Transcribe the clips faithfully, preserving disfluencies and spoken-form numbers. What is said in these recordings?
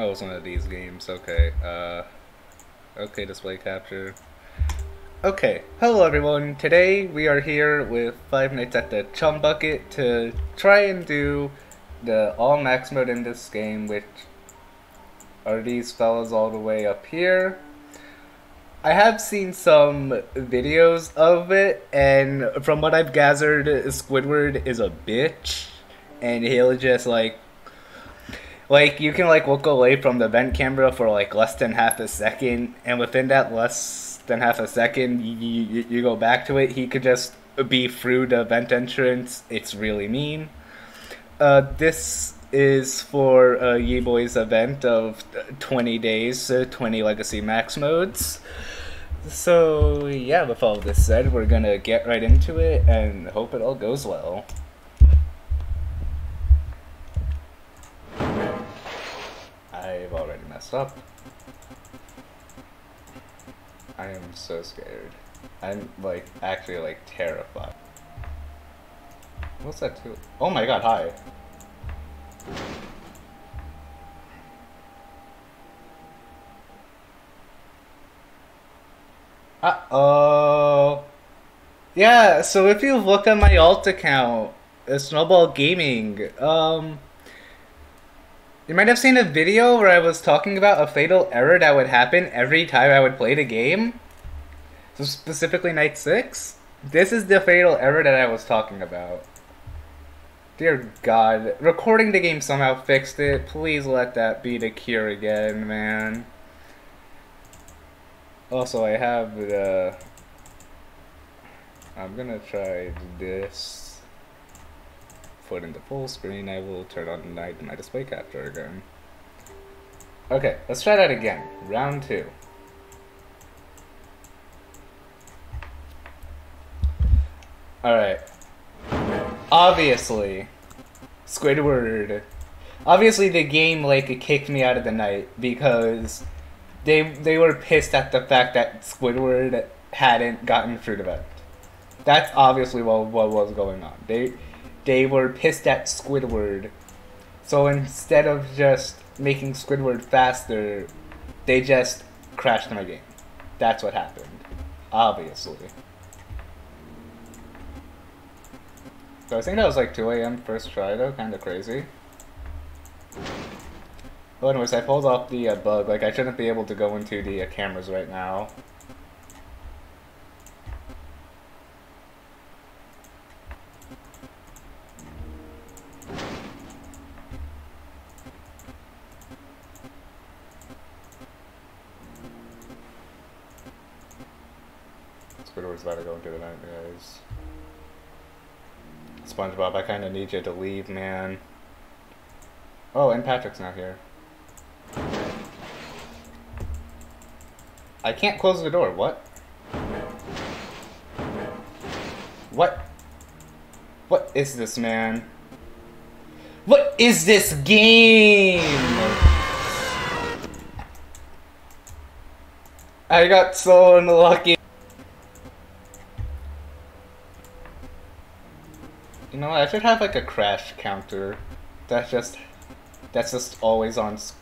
Oh, it's one of these games. Okay. Uh, okay, display capture. Okay, hello everyone. Today we are here with Five Nights at the Chum Bucket to try and do the all max mode in this game, which are these fellas all the way up here. I have seen some videos of it, and from what I've gathered, Squidward is a bitch, and he'll just like, like you can like look away from the vent camera for like less than half a second, and within that less than half a second, you, you, you go back to it. He could just be through the vent entrance. It's really mean. Uh, this is for uh, Yeboy's event of twenty days, uh, twenty legacy max modes. So yeah, with all this said, we're gonna get right into it and hope it all goes well. I've already messed up. I am so scared. I'm like actually like terrified. What's that too? Oh my god, hi. Uh-oh. Yeah, so if you look at my alt account, Snowball Gaming, um, you might have seen a video where I was talking about a fatal error that would happen every time I would play the game. So specifically night six. This is the fatal error that I was talking about. Dear God, recording the game somehow fixed it. Please let that be the cure again, man. Also, I have the... I'm gonna try this. Put into full screen. I will turn on night my display capture again. Okay, let's try that again. Round two. Alright. Obviously. Squidward. Obviously the game, like, it kicked me out of the night because... They, they were pissed at the fact that Squidward hadn't gotten through the vent. That's obviously what, what was going on. They they were pissed at Squidward. So instead of just making Squidward faster, they just crashed my game. That's what happened. Obviously. So I think that was like two A M first try though, kinda crazy. Oh, anyways, I pulled off the uh, bug. Like, I shouldn't be able to go into the uh, cameras right now. Squidward's about to go into the night, guys. SpongeBob, I kind of need you to leave, man. Oh, and Patrick's not here. I can't close the door. What? What? What is this, man? What is this game? I got so unlucky. You know what? I should have like a crash counter. That's just... That's just always on screen.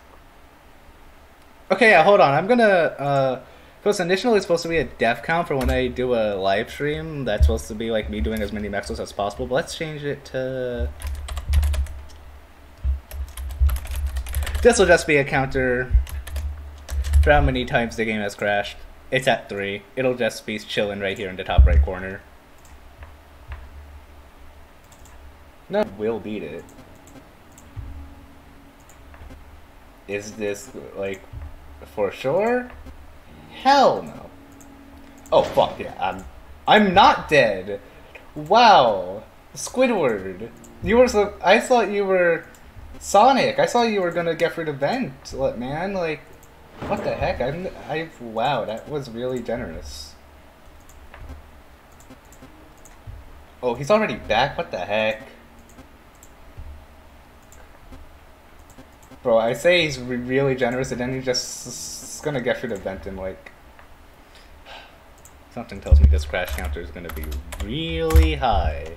Okay, yeah, hold on. I'm gonna, uh, because initially it's supposed to be a death count for when I do a live stream. That's supposed to be like me doing as many maxos as possible, but let's change it to... This will just be a counter for how many times the game has crashed. It's at three. It'll just be chilling right here in the top right corner. No, we'll beat it. Is this, like, for sure? Hell no. Oh, fuck, yeah, I'm... I'm not dead! Wow! Squidward! You were so... I thought you were... Sonic! I thought you were gonna get through the vent, man, like... What the heck? I'm... I... Wow, that was really generous. Oh, he's already back? What the heck? Bro, I say he's re really generous, and then he's just s gonna get through the vent and like... Something tells me this crash counter is gonna be really high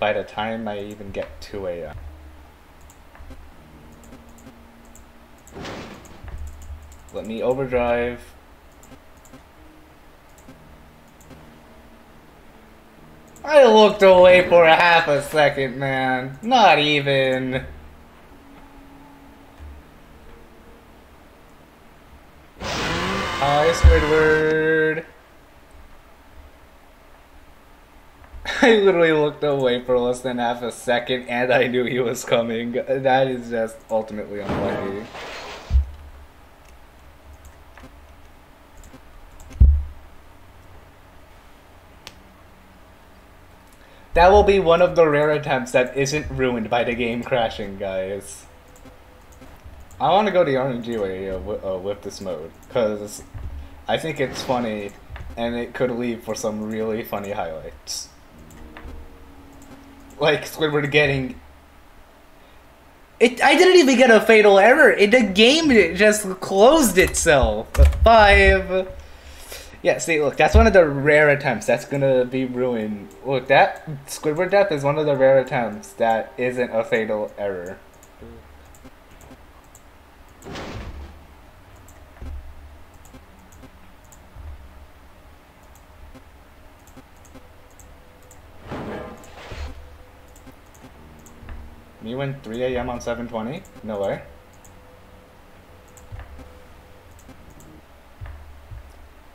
by the time I even get two A M. Let me overdrive. I looked away for a half a second, man. Not even. Hi, Squidward. I literally looked away for less than half a second and I knew he was coming. That is just ultimately unlucky. That will be one of the rare attempts that isn't ruined by the game crashing, guys. I want to go the R N G way uh, w uh, with this mode, because I think it's funny, and it could lead for some really funny highlights. Like Squidward getting... It, I didn't even get a fatal error! It, the game just closed itself! Five... Yeah, see, look, that's one of the rare attempts that's gonna be ruined. Look, that Squidward death is one of the rare attempts that isn't a fatal error. Me went three A M on seven twenty? No way.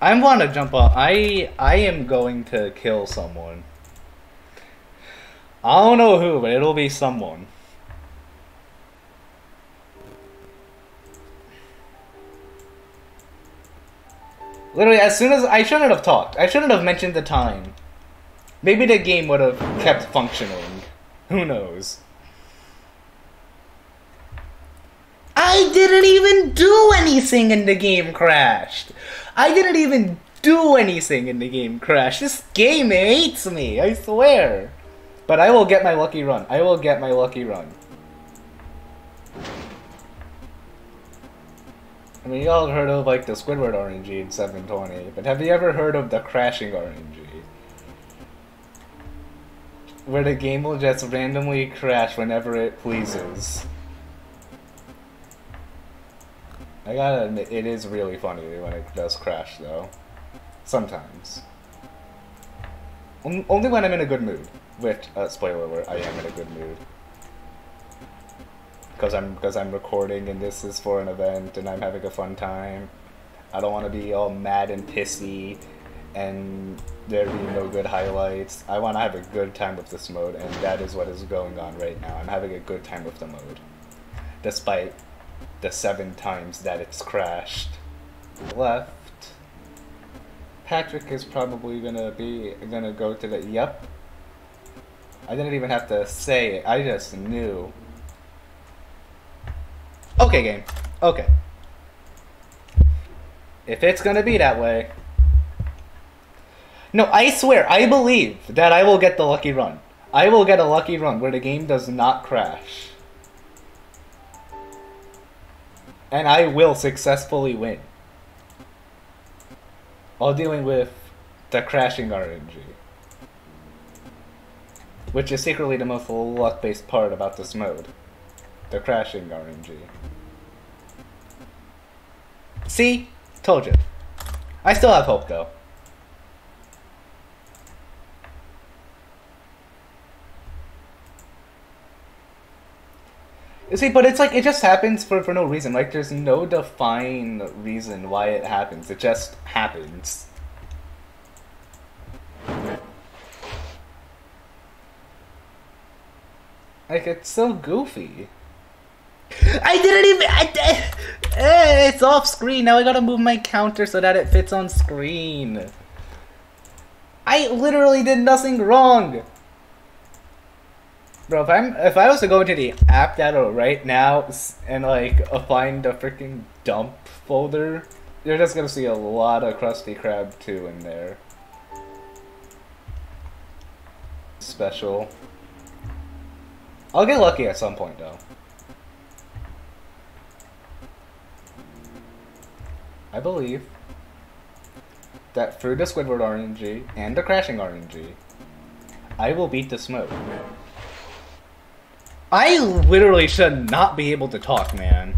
I want to jump off. I I am going to kill someone. I don't know who, but it'll be someone. Literally, as soon as I shouldn't have talked, I shouldn't have mentioned the time. Maybe the game would have kept functioning. Who knows? I didn't even do anything and the game crashed. I didn't even do anything and the game crashed. This game hates me, I swear. But I will get my lucky run. I will get my lucky run. I mean, y'all heard of like the Squidward R N G in seven twenty, but have you ever heard of the crashing R N G? Where the game will just randomly crash whenever it pleases. I gotta admit, it is really funny when it does crash, though. Sometimes. Only when I'm in a good mood. Which, uh, spoiler alert, I am in a good mood. Because I'm, because I'm recording and this is for an event and I'm having a fun time. I don't want to be all mad and pissy and there be no good highlights. I want to have a good time with this mode, and that is what is going on right now. I'm having a good time with the mode. Despite... the seven times that it's crashed. Left. Patrick is probably gonna be gonna go to the yep. I didn't even have to say it, I just knew. Okay, game. Okay. If it's gonna be that way. No, I swear, I believe that I will get the lucky run. I will get a lucky run where the game does not crash. And I will successfully win. While dealing with the crashing R N G. Which is secretly the most luck-based part about this mode. The crashing R N G. See? Told you. I still have hope, though. See, but it's like, it just happens for, for no reason. Like, there's no defined reason why it happens. It just happens. Like, it's so goofy. I didn't even... I, I, it's off screen. Now I gotta move my counter so that it fits on screen. I literally did nothing wrong. Bro, if, I'm, if I was to go into the app data right now and like uh, find the freaking dump folder, you're just gonna see a lot of Krusty Krab two in there. Special. I'll get lucky at some point though. I believe that through the Squidward R N G and the crashing R N G, I will beat this mode. I literally should not be able to talk, man.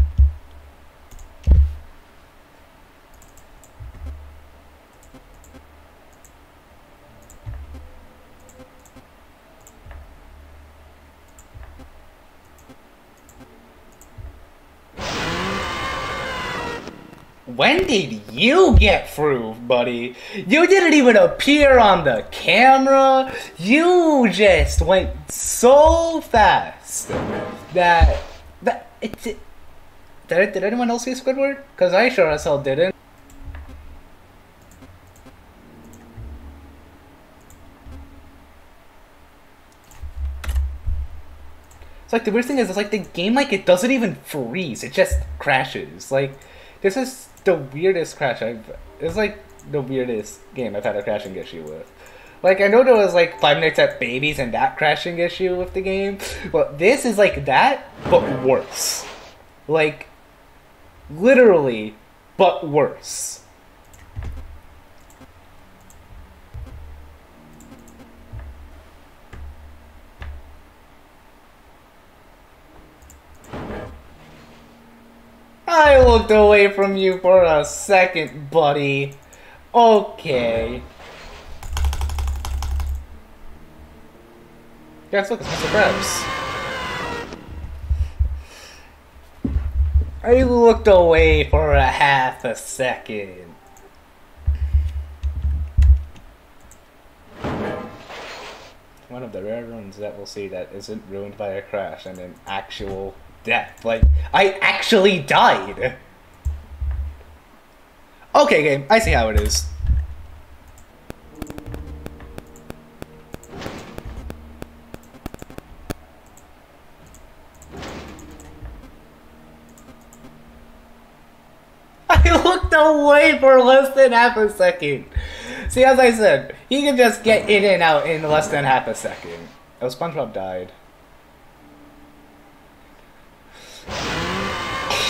When did you get through, buddy? You didn't even appear on the camera. You just went so fast that that it, it did. Did anyone else see Squidward? Cause I sure as hell didn't. It's like the weird thing is, it's like the game, like it doesn't even freeze. It just crashes. Like this is the weirdest crash I've. It's like the weirdest game I've had a crashing issue with. Like, I know there was like Five Nights at Babies and that crashing issue with the game, but this is like that, but worse. Like, literally, but worse. I looked away from you for a second, buddy. Okay. Guys, look, it's Mister Krabs. I looked away for a half a second. One of the rare runs that we'll see that isn't ruined by a crash and an actual death. Like, I actually died. Okay, game. I see how it is. I looked away for less than half a second. See, as I said, he can just get in and out in less than half a second. Oh, SpongeBob died.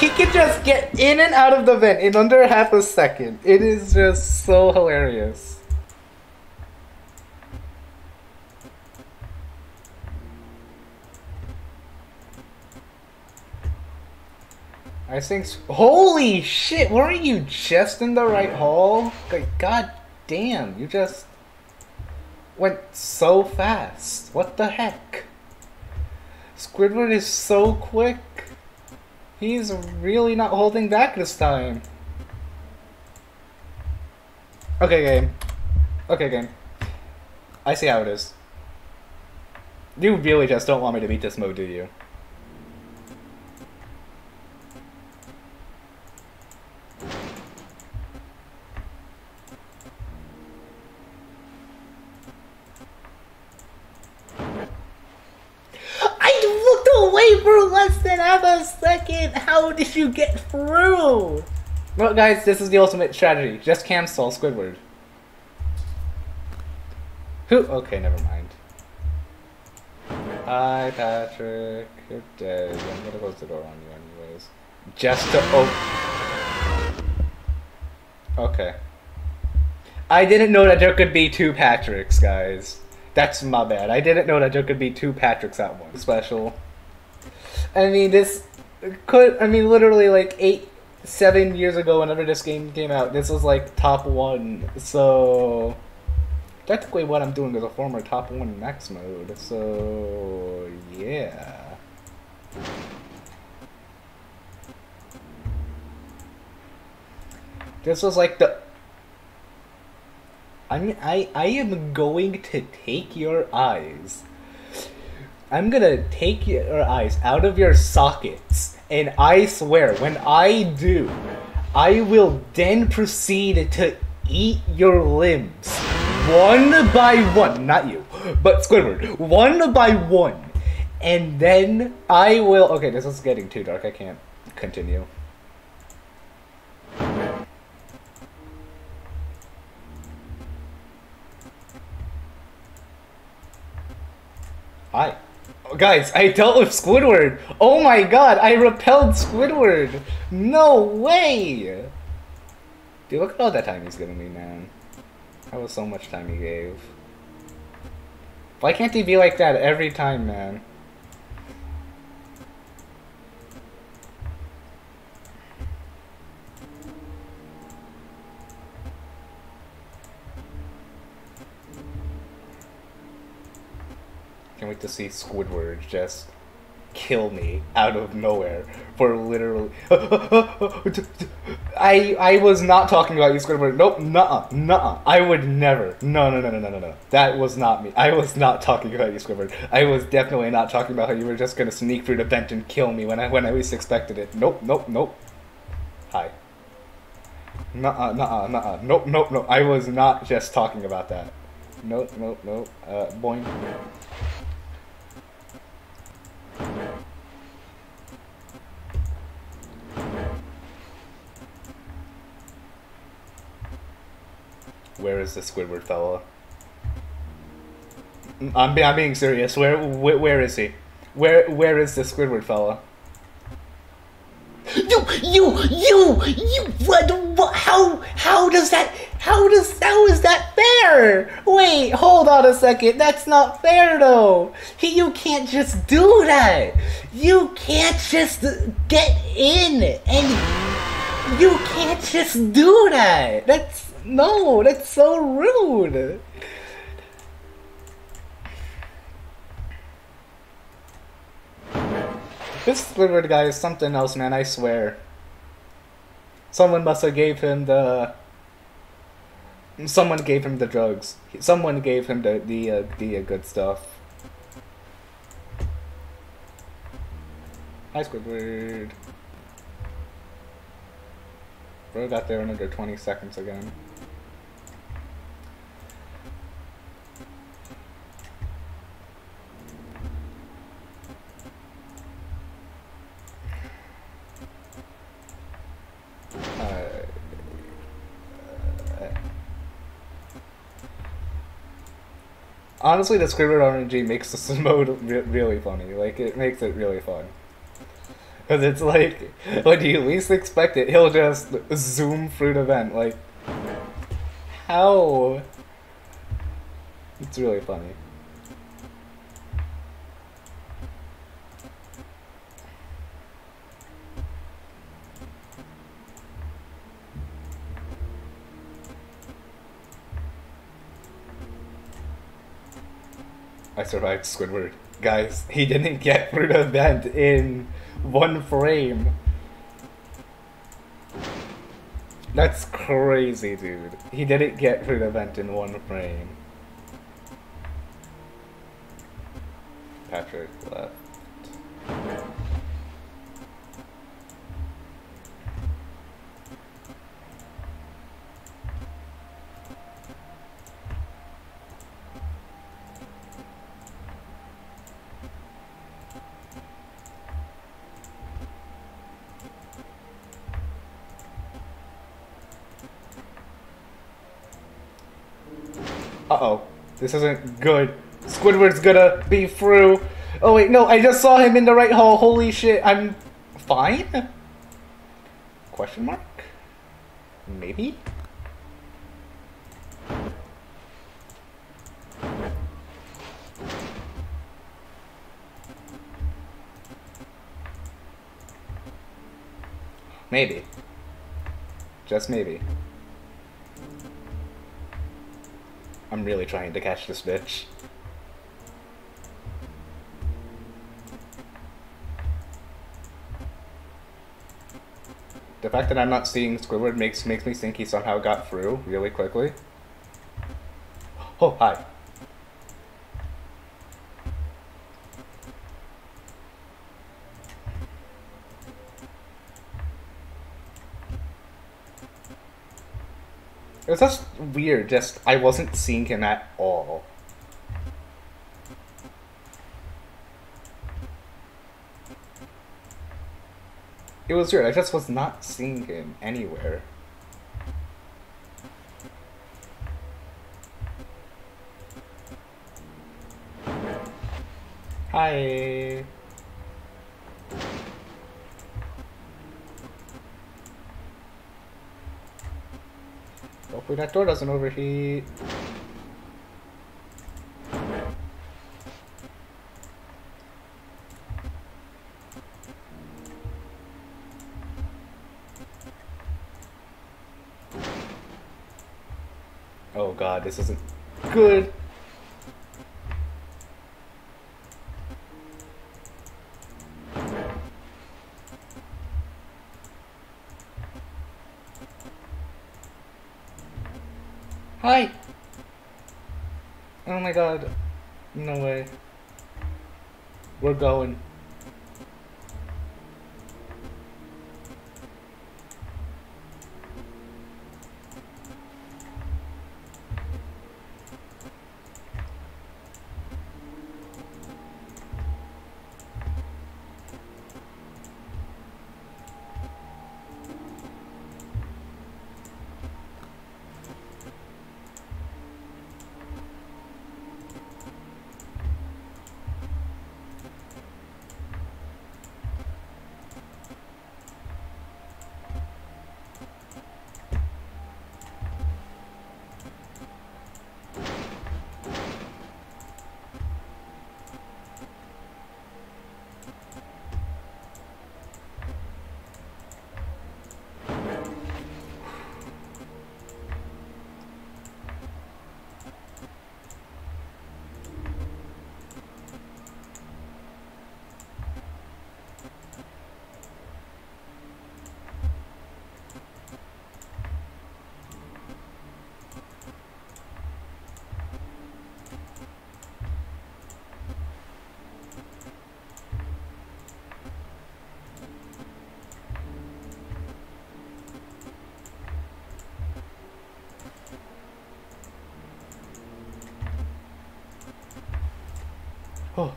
He can just get in and out of the vent in under half a second. It is just so hilarious. I think. Holy shit! Weren't you just in the right hall? Like, god damn! You just went so fast. What the heck? Squidward is so quick. He's really not holding back this time. Okay, game. Okay, game. I see how it is. You really just don't want me to beat this mode, do you? How did you get through? Well, guys, this is the ultimate strategy. Just cancel Squidward. Who? Okay, never mind. Hi, Patrick. You're dead. I'm gonna close the door on you, anyways. Just to open. Okay. I didn't know that there could be two Patricks, guys. That's my bad. I didn't know that there could be two Patricks at once. Special. I mean, this. Could I mean literally like eight, seven years ago whenever this game came out, this was like top one. So technically what I'm doing is a former top one max mode. So yeah. This was like the. I mean, I I am going to take your eyes. I'm gonna take your eyes out of your sockets, and I swear, when I do, I will then proceed to eat your limbs, one by one, not you, but Squidward, one by one, and then I will, okay, this is getting too dark, I can't continue. Hi. Guys, I dealt with Squidward! Oh my god, I repelled Squidward! No way! Dude, look at all that time he's giving me, man. That was so much time he gave. Why can't he be like that every time, man? Can't wait to see Squidward just kill me out of nowhere for literally. I I was not talking about you, Squidward. Nope, nuh-uh, nuh-uh. I would never. No, no, no, no, no, no, no. That was not me. I was not talking about you, Squidward. I was definitely not talking about how you were just gonna sneak through the vent and kill me when I when I least expected it. Nope, nope, nope. Hi. Nuh-uh, nuh-uh, nuh-uh. Nope, nope, nope. I was not just talking about that. Nope, nope, nope. Uh, boing. Where is the Squidward fella? I'm I'm being serious. Where where, where is he? Where where is the Squidward fella? You you you you what, what how how does that how does how is that fair? Wait, hold on a second. That's not fair though. He, you can't just do that. You can't just get in and you can't just do that. That's no, that's so rude. This Squidward guy is something else, man, I swear. Someone must have gave him the... Someone gave him the drugs. Someone gave him the, the, uh, the uh, good stuff. Hi, Squidward. Bro got there in under twenty seconds again. Honestly, the Squidward R N G makes this mode re really funny. Like, it makes it really fun. Because it's like, when you least expect it, he'll just zoom through the vent. Like, how? It's really funny. I survived Squidward. Guys, he didn't get through the vent in one frame. That's crazy, dude. He didn't get through the vent in one frame. Patrick left. Uh-oh. This isn't good. Squidward's gonna be through. Oh wait, no, I just saw him in the right hole. Holy shit, I'm fine? Question mark? Maybe? Maybe. Just maybe. I'm really trying to catch this bitch. The fact that I'm not seeing Squidward makes makes me think he somehow got through really quickly. Oh, hi. It was just weird, just I wasn't seeing him at all. It was weird, I just was not seeing him anywhere. Hi. Hopefully that door doesn't overheat. Oh god, this isn't good. Hi! Oh my god. No way. We're going. Oh.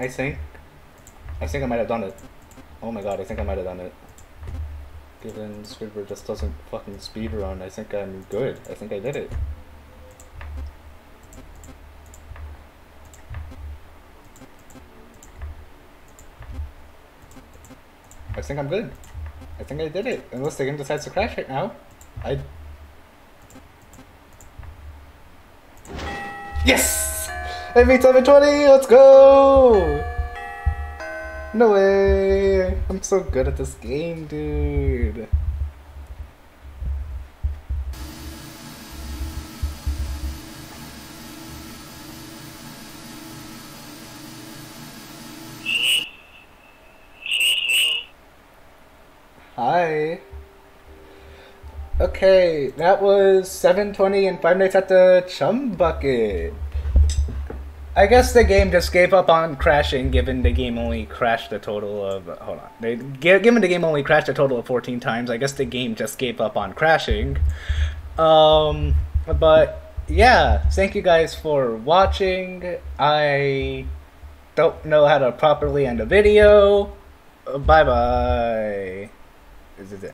I think I think I might have done it. Oh my god, I think I might have done it. Given Squidward just doesn't fucking speedrun, I think I'm good. I think I did it. I think I'm good. I think I did it. Unless the game decides to crash right now. I Yes! I made seven twenty! Let's go! No way! I'm so good at this game, dude! Hi! Okay, that was seven twenty and Five Nights at the Chum Bucket. I guess the game just gave up on crashing, given the game only crashed a total of... Hold on. They, given the game only crashed a total of fourteen times, I guess the game just gave up on crashing. Um, but, yeah. Thank you guys for watching. I don't know how to properly end a video. Bye-bye. This is it.